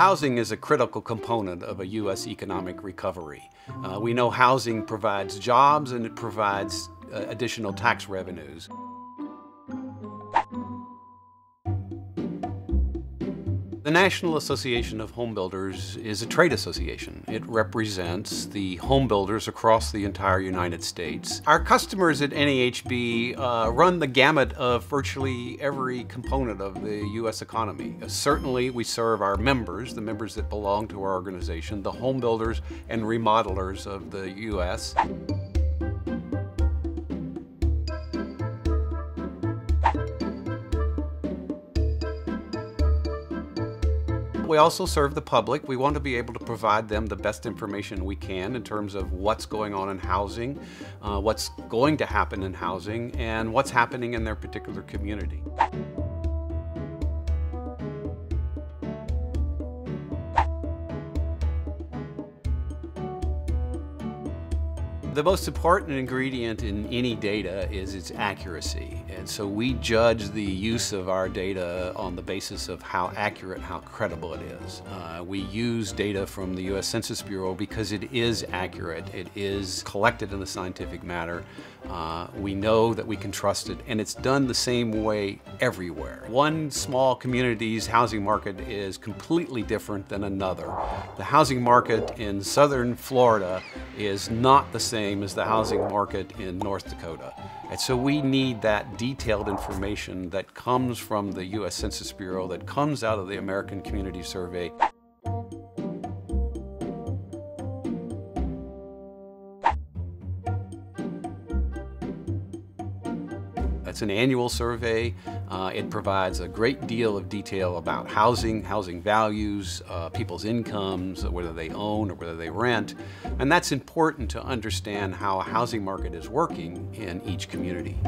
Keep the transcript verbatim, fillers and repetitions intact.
Housing is a critical component of a U S economic recovery. Uh, we know housing provides jobs and it provides uh, additional tax revenues. The National Association of Home Builders is a trade association. It represents the home builders across the entire United States. Our customers at N A H B uh, run the gamut of virtually every component of the U S economy. Uh, certainly, we serve our members, the members that belong to our organization, the home builders and remodelers of the U S We also serve the public. We want to be able to provide them the best information we can in terms of what's going on in housing, uh, what's going to happen in housing, and what's happening in their particular community. The most important ingredient in any data is its accuracy. And so we judge the use of our data on the basis of how accurate, how credible it is. Uh, we use data from the U S Census Bureau because it is accurate. It is collected in a scientific manner. Uh, we know that we can trust it, and it's done the same way everywhere. One small community's housing market is completely different than another. The housing market in southern Florida is not the same as the housing market in North Dakota. And so we need that detailed information that comes from the U S Census Bureau, that comes out of the American Community Survey. It's an annual survey. Uh, it provides a great deal of detail about housing, housing values, uh, people's incomes, whether they own or whether they rent. And that's important to understand how a housing market is working in each community.